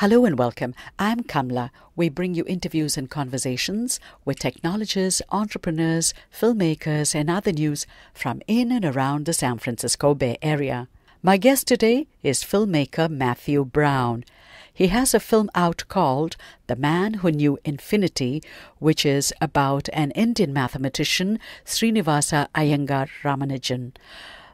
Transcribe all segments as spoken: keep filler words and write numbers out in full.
Hello and welcome. I'm Kamla. We bring you interviews and conversations with technologists, entrepreneurs, filmmakers and other news from in and around the San Francisco Bay Area. My guest today is filmmaker Matthew Brown. He has a film out called The Man Who Knew Infinity, which is about an Indian mathematician, Srinivasa Iyengar Ramanujan.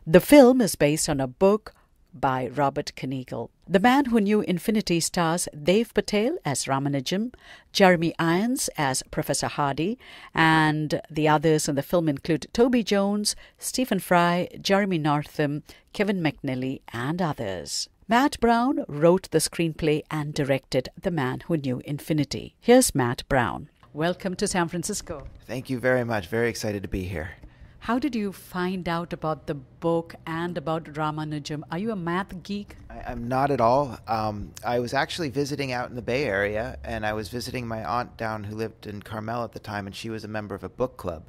The film is based on a book by Robert Kanigel. The Man Who Knew Infinity stars Dev Patel as Ramanujan, Jeremy Irons as Professor Hardy, and the others in the film include Toby Jones, Stephen Fry, Jeremy Northam, Kevin McNally, and others. Matt Brown wrote the screenplay and directed The Man Who Knew Infinity. Here's Matt Brown. Welcome to San Francisco. Thank you very much. Very excited to be here. How did you find out about the book and about Ramanujan? Are you a math geek? I, I'm not at all. Um, I was actually visiting out in the Bay Area, and I was visiting my aunt down who lived in Carmel at the time, and she was a member of a book club.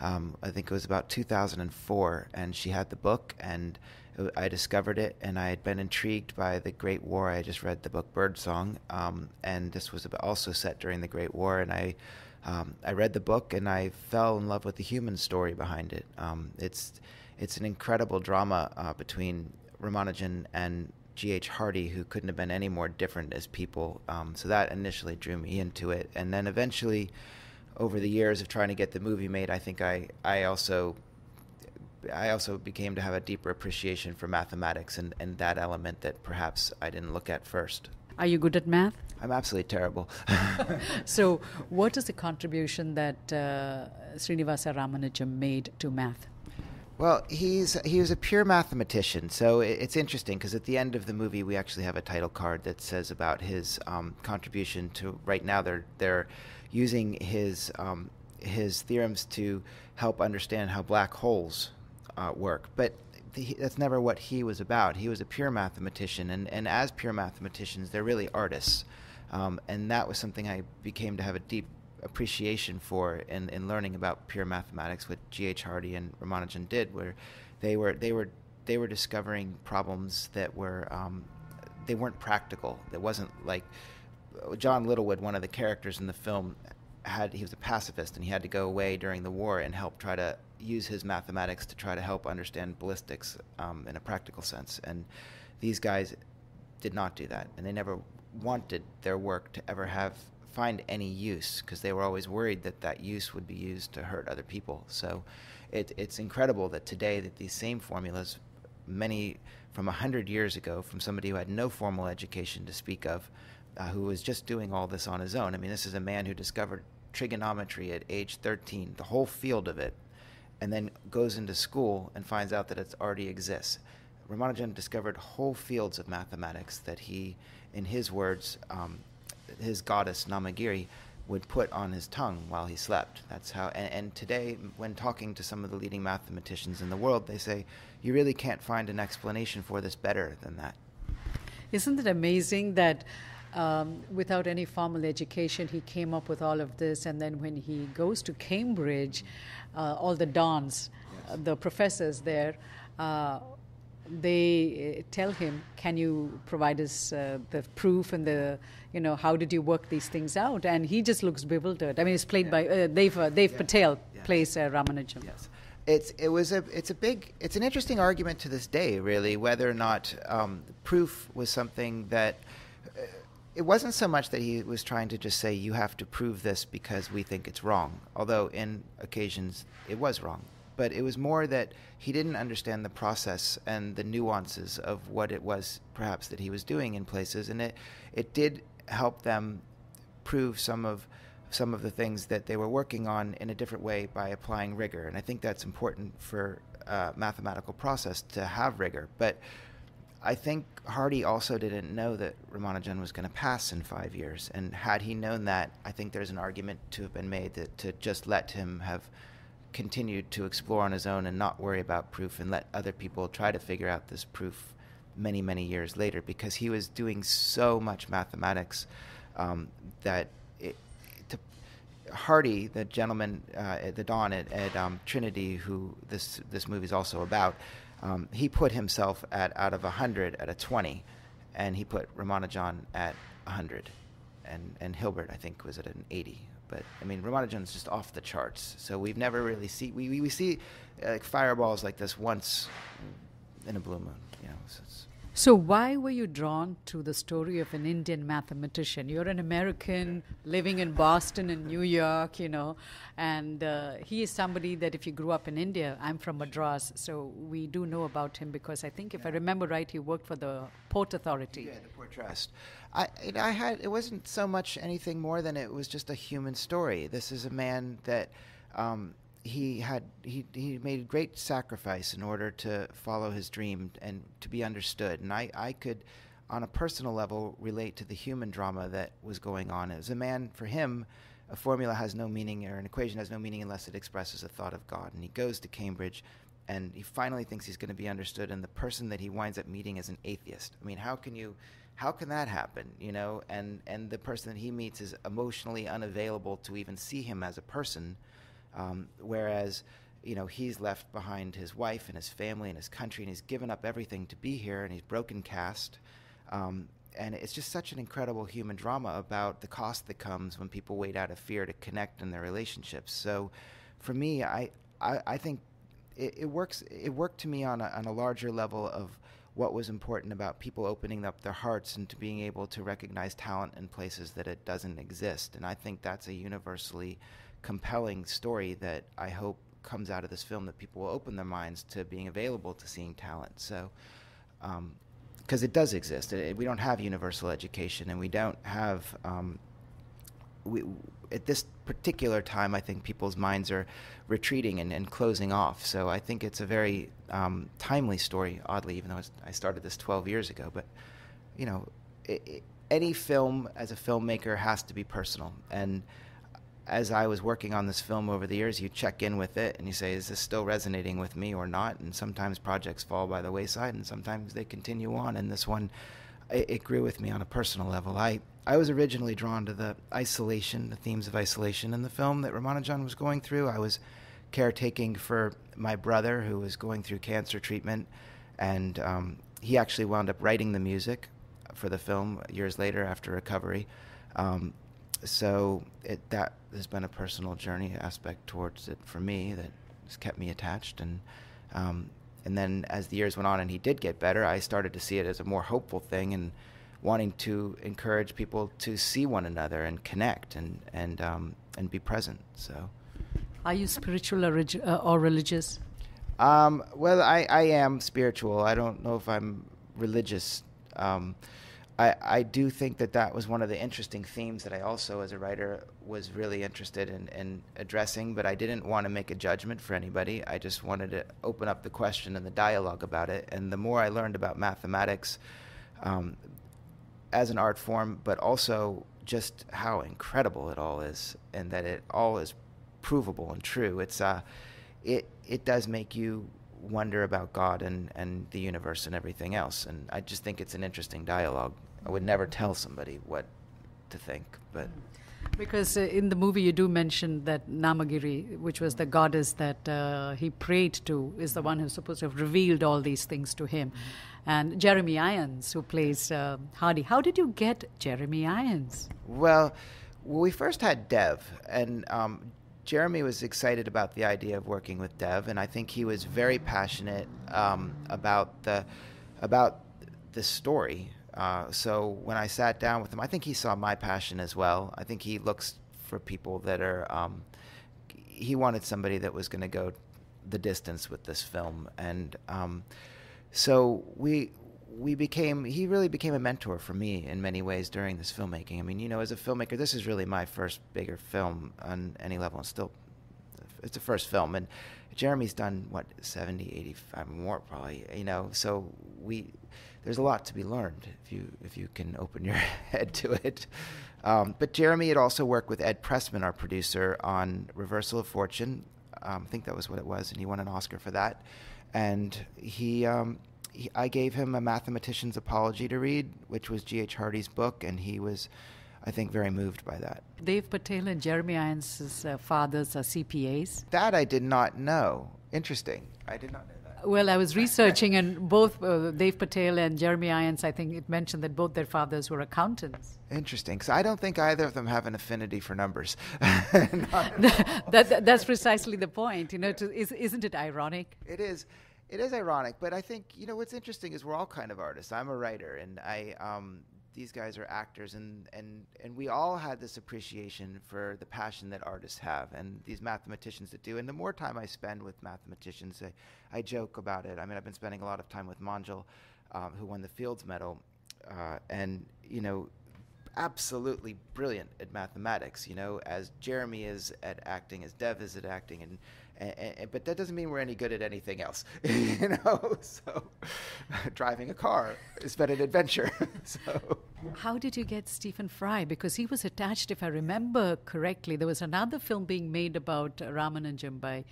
Um, I think it was about two thousand four, and she had the book, and it, I discovered it, and I had been intrigued by the Great War. I just read the book Birdsong, um, and this was also set during the Great War, and I Um, I read the book and I fell in love with the human story behind it. Um, it's it's an incredible drama uh, between Ramanujan and G H Hardy, who couldn't have been any more different as people. Um, so that initially drew me into it. And then eventually, over the years of trying to get the movie made, I think I, I also I also became to have a deeper appreciation for mathematics and, and that element that perhaps I didn't look at first. Are you good at math? I'm absolutely terrible. So what is the contribution that uh, Srinivasa Ramanujan made to math? Well, he's he was a pure mathematician, so it's interesting because at the end of the movie we actually have a title card that says about his um, contribution to right now they're they're using his um, his theorems to help understand how black holes uh, work, but that's never what he was about. He was a pure mathematician, and, and as pure mathematicians, they're really artists. Um, and that was something I became to have a deep appreciation for in, in learning about pure mathematics, what G H Hardy and Ramanujan did, where they were they were they were discovering problems that were um, they weren't practical. It wasn't like John Littlewood, one of the characters in the film, had he was a pacifist and he had to go away during the war and help try to use his mathematics to try to help understand ballistics um, in a practical sense. And these guys did not do that, and they never wanted their work to ever have find any use because they were always worried that that use would be used to hurt other people. So it, it's incredible that today that these same formulas, many from a hundred years ago, from somebody who had no formal education to speak of, uh, who was just doing all this on his own. I mean, this is a man who discovered trigonometry at age thirteen, the whole field of it, and then goes into school and finds out that it already exists. Ramanujan discovered whole fields of mathematics that he, in his words, um, his goddess Namagiri would put on his tongue while he slept. That's how. And, and today, when talking to some of the leading mathematicians in the world, they say, you really can't find an explanation for this better than that. Isn't it amazing that Um, without any formal education, he came up with all of this, and then when he goes to Cambridge, uh, all the dons, yes, uh, the professors there, uh, they tell him, can you provide us uh, the proof and the, you know, how did you work these things out? And he just looks bewildered. I mean, it's played yeah. by uh, Dev, uh, Dev yeah. Patel yeah. plays uh, Ramanujan. Yes. It's it was a it's a big it's an interesting argument to this day, really, whether or not um, proof was something that. Uh, It wasn't so much that he was trying to just say, you have to prove this because we think it's wrong, although in occasions it was wrong. But it was more that he didn't understand the process and the nuances of what it was perhaps that he was doing in places. And it, it did help them prove some of, some of the things that they were working on in a different way by applying rigor. And I think that's important for a mathematical process to have rigor. But I think Hardy also didn't know that Ramanujan was going to pass in five years. And had he known that, I think there's an argument to have been made that to just let him have continued to explore on his own and not worry about proof and let other people try to figure out this proof many, many years later, because he was doing so much mathematics um, that it, to Hardy, the gentleman, uh, the Don at, at um, Trinity, who this, this movie is also about, Um, he put himself at out of a hundred at a twenty, and he put Ramanujan at one hundred, and and Hilbert, I think, was at an eighty. But I mean, Ramanujan's just off the charts. So we've never really see we we, we see uh, like fireballs like this once in a blue moon. You know. So, it's so why were you drawn to the story of an Indian mathematician? You're an American living in Boston and New York, you know, and uh, he is somebody that if you grew up in India, I'm from Madras, so we do know about him because I think, if yeah. I remember right, he worked for the Port Authority. Yeah, the Port Trust. I, it, I had, it wasn't so much anything more than it was just a human story. This is a man that um, he had, he, he made great sacrifice in order to follow his dream and to be understood. And I, I could, on a personal level, relate to the human drama that was going on. As a man, for him, a formula has no meaning, or an equation has no meaning unless it expresses a thought of God. And he goes to Cambridge, and he finally thinks he's going to be understood. And the person that he winds up meeting is an atheist. I mean, how can you, how can that happen? You know, and, and the person that he meets is emotionally unavailable to even see him as a person. Um, whereas, you know, he's left behind his wife and his family and his country, and he's given up everything to be here, and he's broken caste. Um, and it's just such an incredible human drama about the cost that comes when people wait out of fear to connect in their relationships. So for me, I, I, I think it, it works. It worked to me on a, on a larger level of what was important about people opening up their hearts and to being able to recognize talent in places that it doesn't exist. And I think that's a universally compelling story that I hope comes out of this film, that people will open their minds to being available to seeing talent. So, because um, it does exist. It, it, we don't have universal education, and we don't have, um, we, at this particular time, I think people's minds are retreating and, and closing off. So I think it's a very um, timely story, oddly, even though it's, I started this twelve years ago. But, you know, it, it, any film as a filmmaker has to be personal. And as I was working on this film over the years, you check in with it and you say, is this still resonating with me or not? And sometimes projects fall by the wayside, and sometimes they continue on. And this one, it, it grew with me on a personal level. I, I was originally drawn to the isolation, the themes of isolation in the film that Ramanujan was going through. I was caretaking for my brother who was going through cancer treatment, and um, he actually wound up writing the music for the film years later after recovery. Um, So it, that has been a personal journey aspect towards it for me that has kept me attached. And um, and then as the years went on and he did get better, I started to see it as a more hopeful thing and wanting to encourage people to see one another and connect and and um, and be present. So, are you spiritual or, uh, or religious? Um, well, I, I am spiritual. I don't know if I'm religious. Um, I, I do think that that was one of the interesting themes that I also, as a writer, was really interested in, in addressing, but I didn't want to make a judgment for anybody. I just wanted to open up the question and the dialogue about it. And the more I learned about mathematics um, as an art form, but also just how incredible it all is, and that it all is provable and true, it's, uh, it, it does make you wonder about God and, and the universe and everything else. And I just think it's an interesting dialogue. I would never tell somebody what to think, but because uh, in the movie you do mention that Namagiri, which was the goddess that uh, he prayed to, is the one who's supposed to have revealed all these things to him. And Jeremy Irons, who plays uh, Hardy. How did you get Jeremy Irons? Well, we first had Dev, and um, Jeremy was excited about the idea of working with Dev, and I think he was very passionate um, about the about the story. Uh, so when I sat down with him, I think he saw my passion as well. I think he looks for people that are. Um, he wanted somebody that was going to go the distance with this film, and um, so we we became. He really became a mentor for me in many ways during this filmmaking. I mean, you know, as a filmmaker, this is really my first bigger film on any level, and still, it's a first film. And Jeremy's done what seventy, eighty-five more probably. You know, so we. There's a lot to be learned if you if you can open your head to it. Um, but Jeremy had also worked with Ed Pressman, our producer, on Reversal of Fortune. Um, I think that was what it was, and he won an Oscar for that. And he, um, he I gave him a mathematician's apology to read, which was G H Hardy's book, and he was, I think, very moved by that. Dev Patel and Jeremy Irons' uh, fathers are C P As. That I did not know. Interesting. I did not know that. Well, I was researching, and both uh, Dev Patel and Jeremy Irons, I think it mentioned that both their fathers were accountants. Interesting, because I don't think either of them have an affinity for numbers. that, that, that's precisely the point. You know, to, is, isn't it ironic? It is. It is ironic, but I think, you know, what's interesting is we're all kind of artists. I'm a writer, and I... Um, these guys are actors, and, and, and we all had this appreciation for the passion that artists have and these mathematicians that do. And the more time I spend with mathematicians, I, I joke about it. I mean, I've been spending a lot of time with Manjul, um, who won the Fields Medal, uh, and, you know, absolutely brilliant at mathematics, you know, as Jeremy is at acting, as Dev is at acting, and, and, and but that doesn't mean we're any good at anything else, you know, so driving a car is but an adventure, so. How did you get Stephen Fry? Because he was attached, if I remember correctly, there was another film being made about Ramanujan by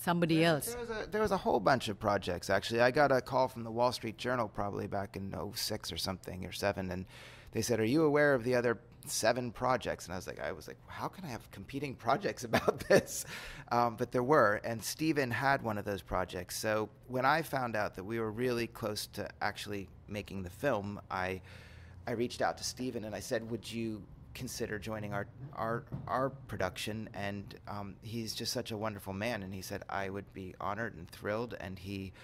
somebody there, else. There was, a, there was a whole bunch of projects, actually. I got a call from the Wall Street Journal probably back in oh six or something, or seven, and they said, are you aware of the other seven projects? And I was like, I was like, how can I have competing projects about this? Um, but there were, and Stephen had one of those projects. So when I found out that we were really close to actually making the film, I I reached out to Stephen and I said, would you consider joining our our, our production? And um, he's just such a wonderful man. And he said, I would be honored and thrilled. And he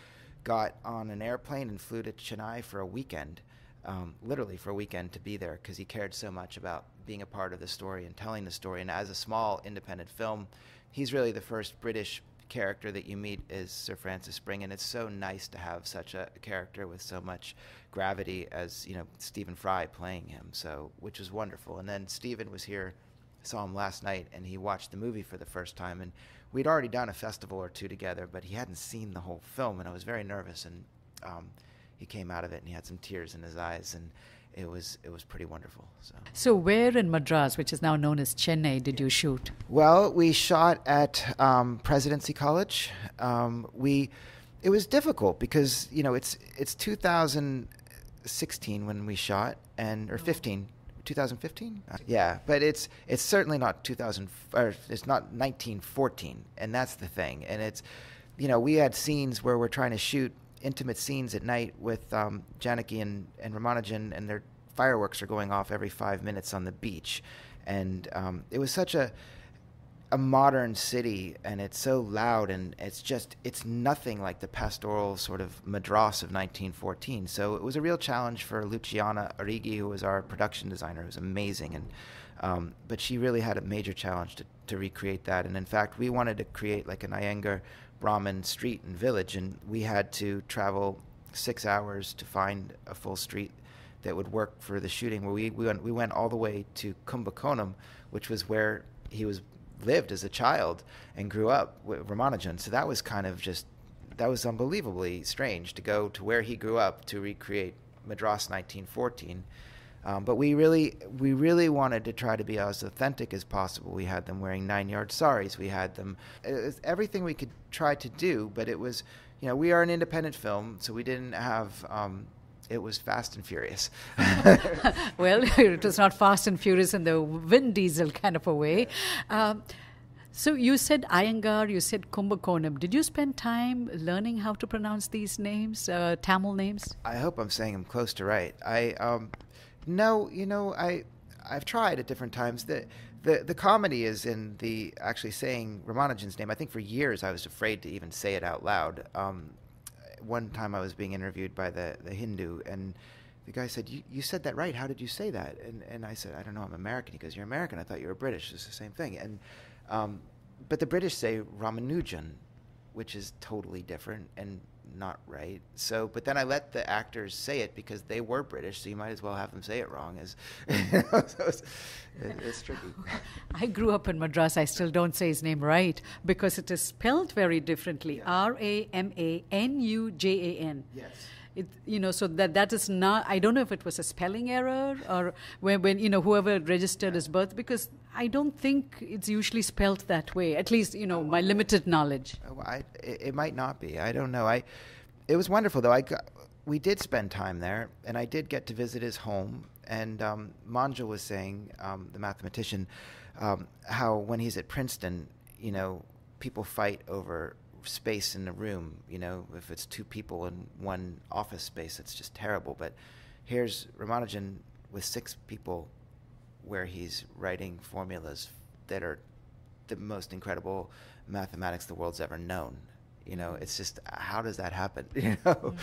got on an airplane and flew to Chennai for a weekend. Um, literally for a weekend to be there, because he cared so much about being a part of the story and telling the story. And as a small independent film, he's really the first British character that you meet is Sir Francis Spring, and it's so nice to have such a character with so much gravity as, you know, Stephen Fry playing him, so, which was wonderful. And then Stephen was here, saw him last night, and he watched the movie for the first time, and we'd already done a festival or two together, but he hadn't seen the whole film, and I was very nervous, and um, he came out of it and he had some tears in his eyes, and it was it was pretty wonderful. So, so where in Madras, which is now known as Chennai, did you shoot? Well, we shot at um, Presidency College. Um, we it was difficult because, you know, it's it's two thousand sixteen when we shot, and or fifteen. two thousand fifteen? Uh, yeah, but it's it's certainly not two thousand or it's not nineteen fourteen, and that's the thing. And it's, you know, we had scenes where we're trying to shoot intimate scenes at night with um, Janaki and, and Ramanujan, and their fireworks are going off every five minutes on the beach. And um, it was such a a modern city, and it's so loud, and it's just, it's nothing like the pastoral sort of Madras of nineteen fourteen. So it was a real challenge for Luciana Arighi, who was our production designer, who's amazing. And um, but she really had a major challenge to, to recreate that. And in fact, we wanted to create like an Iyengar Brahmin street and village, and we had to travel six hours to find a full street that would work for the shooting. Where we we went, we went all the way to Kumbakonam, which was where he was lived as a child and grew up with Ramanujan. So that was kind of just that was unbelievably strange to go to where he grew up to recreate Madras nineteen fourteen. Um, but we really we really wanted to try to be as authentic as possible. We had them wearing nine-yard saris. We had them it was everything we could try to do. But it was, you know, we are an independent film, so we didn't have. Um, it was fast and furious. Well, it was not fast and furious in the Vin Diesel kind of a way. Um, so you said Iyengar, you said Kumbakonam. Did you spend time learning how to pronounce these names, uh, Tamil names? I hope I'm saying them close to right. I. Um, No, you know, I, I've tried at different times. The, the, the comedy is in the actually saying Ramanujan's name. I think for years I was afraid to even say it out loud. Um, one time I was being interviewed by the, the Hindu, and the guy said, you, you said that right. How did you say that? And, and I said, I don't know, I'm American. He goes, you're American. I thought you were British. It's the same thing. And, um, but the British say Ramanujan, which is totally different and not right. So, but then I let the actors say it because they were British, so you might as well have them say it wrong. As, you know, so it's, it's tricky. I grew up in Madras. I still don't say his name right because it is spelled very differently. Yeah. R A M A N U J A N. Yes. It, you know, so that that is not, I don't know if it was a spelling error or when, when you know, whoever registered his birth, because I don't think it's usually spelled that way, at least, you know, oh, my limited knowledge. Oh, I, it might not be. I don't know. I, it was wonderful, though. I got, we did spend time there, and I did get to visit his home. And um, Manjul was saying, um, the mathematician, um, how when he's at Princeton, you know, people fight over space in a room. You know, if it's two people in one office space, it's just terrible. But here's Ramanujan with six people where he's writing formulas that are the most incredible mathematics the world's ever known. You know, it's just, how does that happen? You know?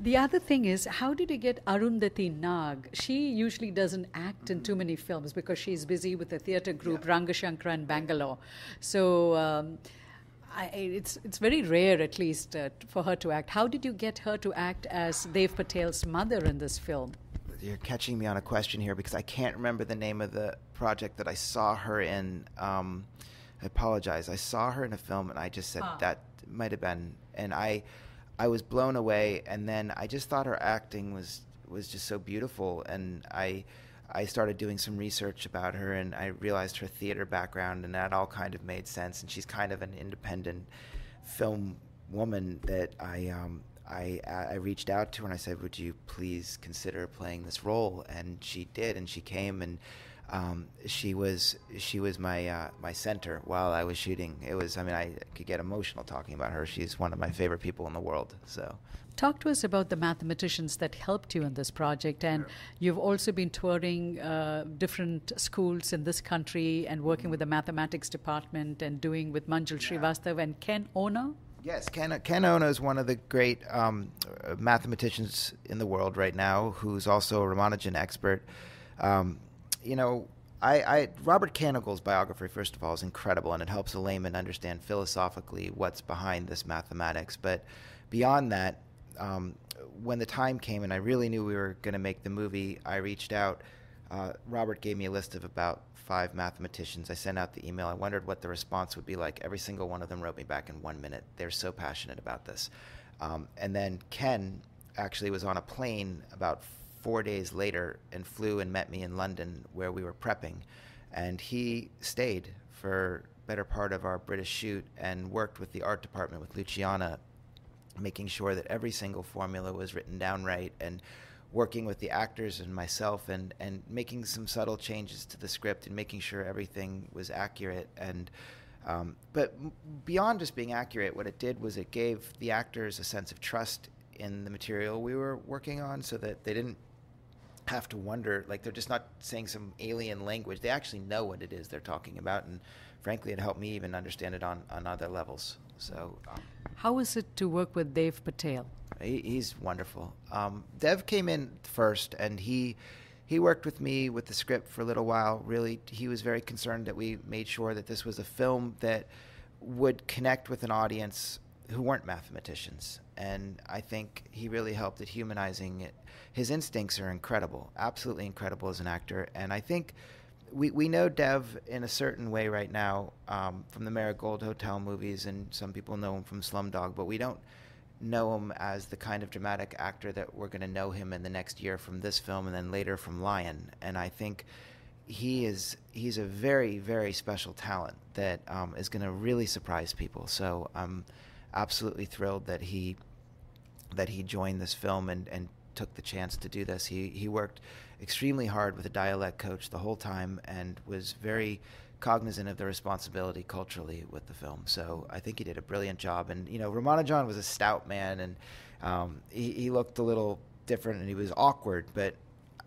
The other thing is, how did you get Arundhati Nag? She usually doesn't act mm-hmm. in too many films because she's busy with a theatre group, yeah. Rangashankara in Bangalore. So um, I, it's, it's very rare, at least, uh, for her to act. How did you get her to act as Dev Patel's mother in this film? You're catching me on a question here because I can't remember the name of the project that I saw her in. Um, I apologize. I saw her in a film and I just said ah. that might have been, and I I was blown away, and then I just thought her acting was was just so beautiful, and I I started doing some research about her, and I realized her theater background, and that all kind of made sense, and she's kind of an independent film woman that I um I, I reached out to her and I said, would you please consider playing this role? And she did, and she came, and um, she was she was my uh, my center while I was shooting. It was, I mean, I could get emotional talking about her. She's one of my favorite people in the world. So, talk to us about the mathematicians that helped you in this project, and sure. you've also been touring uh, different schools in this country and working mm-hmm. with the mathematics department and doing with Manjul yeah. Srivastava and Ken Ono. Yes, Ken, Ken Ono is one of the great um, mathematicians in the world right now, who's also a Ramanujan expert. Um, you know, I, I Robert Canigel's biography, first of all, is incredible, and it helps a layman understand philosophically what's behind this mathematics. But beyond that, um, when the time came and I really knew we were going to make the movie, I reached out. Uh, Robert gave me a list of about five mathematicians. I sent out the email. I wondered what the response would be like. Every single one of them wrote me back in one minute. They're so passionate about this. Um, and then Ken actually was on a plane about four days later and flew and met me in London where we were prepping. And he stayed for better part of our British shoot and worked with the art department with Luciana, making sure that every single formula was written down right, and working with the actors and myself, and, and making some subtle changes to the script and making sure everything was accurate. And um, but beyond just being accurate, what it did was it gave the actors a sense of trust in the material we were working on, so that they didn't have to wonder, like they're just not saying some alien language. They actually know what it is they're talking about, and frankly, it helped me even understand it on, on other levels. So, um, how was it to work with Dev Patel? He, he's wonderful. Um, Dev came in first, and he he worked with me with the script for a little while. Really, he was very concerned that we made sure that this was a film that would connect with an audience who weren't mathematicians. And I think he really helped at humanizing it. His instincts are incredible, absolutely incredible as an actor. And I think we, we know Dev in a certain way right now um, from the Marigold Hotel movies, and some people know him from Slumdog, but we don't know him as the kind of dramatic actor that we're going to know him in the next year from this film and then later from Lion. And I think he is he's a very, very special talent that um, is going to really surprise people. So I'm absolutely thrilled that he that he joined this film and, and took the chance to do this. He, he worked extremely hard with a dialect coach the whole time and was very cognizant of the responsibility culturally with the film. So I think he did a brilliant job. And, you know, Ramanujan was a stout man, and um, he, he looked a little different, and he was awkward. But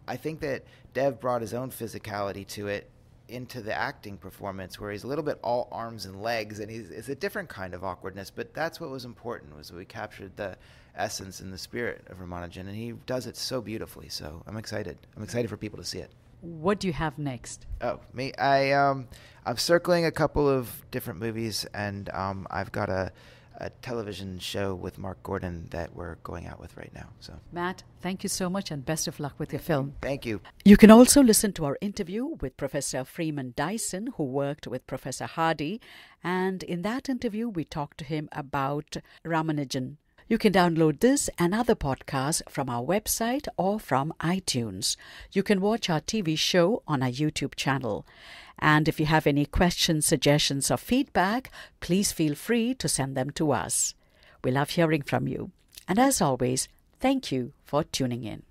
I think that Dev brought his own physicality to it into the acting performance, where he's a little bit all arms and legs, and he's, it's a different kind of awkwardness. But that's what was important, was we captured the essence and the spirit of Ramanujan, and he does it so beautifully. So I'm excited. I'm excited for people to see it. What do you have next? Oh, me, I, um, I'm circling a couple of different movies, and um, I've got a, a television show with Mark Gordon that we're going out with right now. So, Matt, thank you so much, and best of luck with your film. Thank you. You can also listen to our interview with Professor Freeman Dyson, who worked with Professor Hardy, and in that interview, we talked to him about Ramanujan. You can download this and other podcasts from our website or from iTunes. You can watch our T V show on our YouTube channel. And if you have any questions, suggestions, or feedback, please feel free to send them to us. We love hearing from you. And as always, thank you for tuning in.